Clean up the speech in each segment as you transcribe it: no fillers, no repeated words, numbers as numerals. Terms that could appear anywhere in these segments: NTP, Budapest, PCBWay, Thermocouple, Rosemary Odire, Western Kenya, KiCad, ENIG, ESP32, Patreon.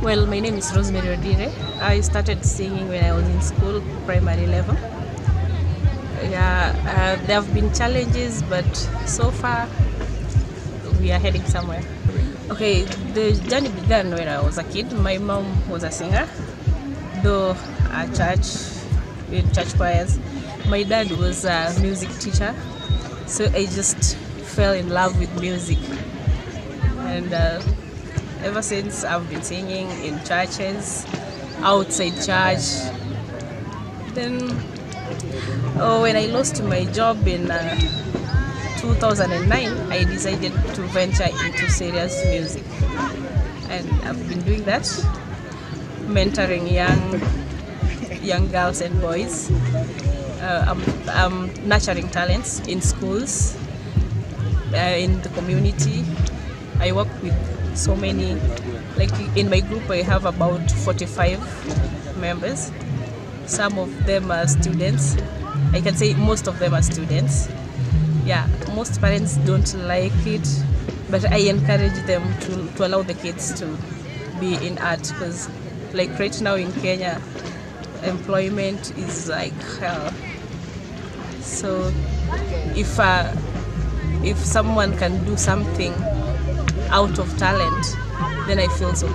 Well, my name is Rosemary Odire. I started singing when I was in school, primary level. Yeah, there have been challenges, but so far we are heading somewhere. Okay, the journey began when I was a kid. My mom was a singer, though at church, in church choirs. My dad was a music teacher, so I just fell in love with music. And ever since, I've been singing in churches, outside church. Then, when I lost my job in 2009, I decided to venture into serious music. And I've been doing that, mentoring young girls and boys. I'm nurturing talents in schools, in the community. I work with so many, like in my group I have about 45 members. Some of them are students. I can say most of them are students. Yeah, most parents don't like it, but I encourage them to allow the kids to be in art, because like right now in Kenya, employment is like hell. So if someone can do something out of talent, then I feel so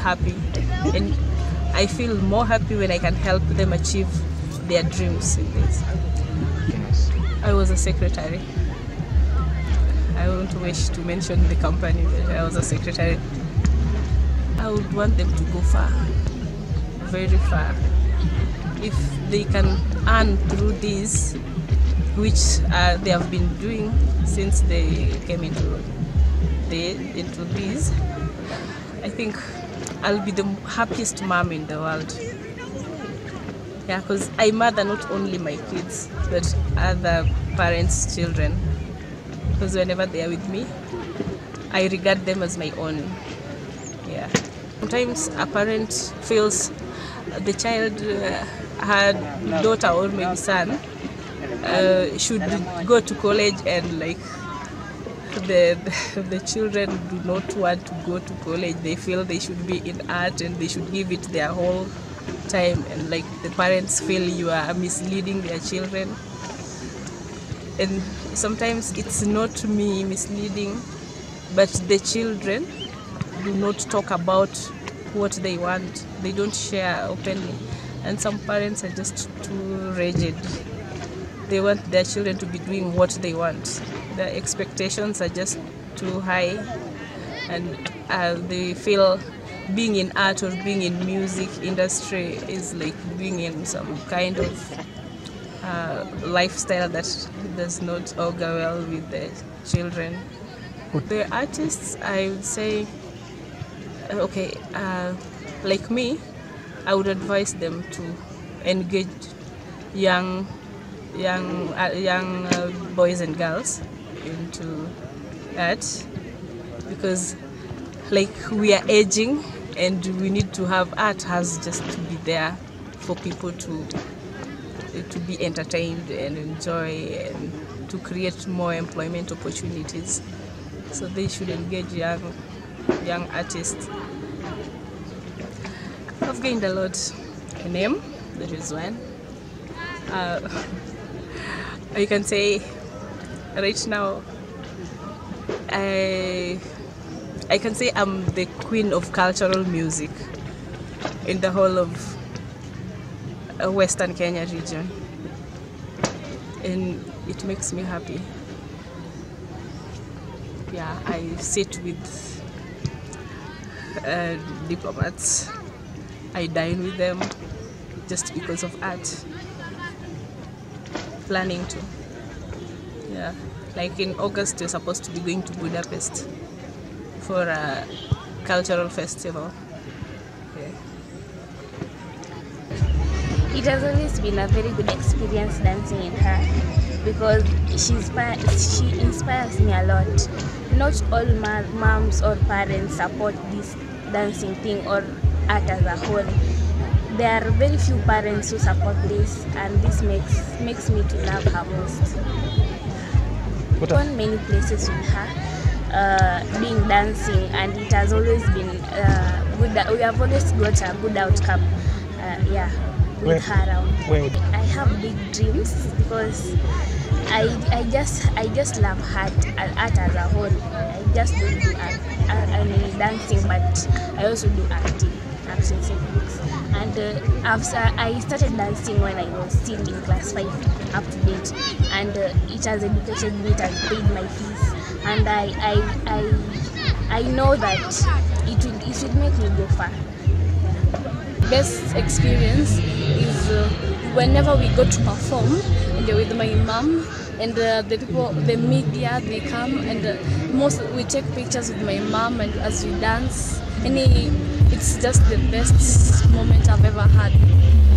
happy, and I feel more happy when I can help them achieve their dreams in this. I was a secretary. I don't wish to mention the company, but I was a secretary. I would want them to go far, very far. If they can earn through this, which they have been doing since they came into this, I think I'll be the happiest mom in the world. Yeah, because I mother not only my kids, but other parents' children. Because whenever they are with me, I regard them as my own. Yeah. Sometimes a parent feels the child, her daughter or maybe son, should go to college, and like the children do not want to go to college. They feel they should be in art and they should give it their whole time, and like the parents feel you are misleading their children. And sometimes it's not me misleading, but the children do not talk about what they want. They don't share openly, and some parents are just too rigid. They want their children to be doing what they want. Their expectations are just too high, and they feel being in art or being in music industry is like being in some kind of lifestyle that does not augur well with the children. The artists, I would say, okay, like me, I would advise them to engage young boys and girls into art, because like we are aging and we need to have art has just to be there for people to be entertained and enjoy, and to create more employment opportunities. So they should engage young artists. I've gained a lot. A name, that is one. I can say right now, I can say I'm the queen of cultural music in the whole of Western Kenya region, and it makes me happy. Yeah, I sit with diplomats, I dine with them just because of art. Planning to, yeah, like in August we're supposed to be going to Budapest for a cultural festival. Yeah. It has always been a very good experience dancing in her, because she inspires me a lot. Not all moms or parents support this dancing thing or art as a whole. There are very few parents who support this, and this makes me to love her most. I've gone many places with her. being dancing, and it has always been good. We have always got a good outcome. Yeah, with her around. I have big dreams because I just love art as a whole. I just don't do art. I mean dancing, but I also do acting techniques. And after I started dancing when I was still in class 5 up to date, and it has educated me, it has paid my fees, and I know that it will make me go far. Best experience is whenever we go to perform and with my mom, and the people, the media, they come, and we take pictures with my mom and as we dance. It's just the best moment I've ever had.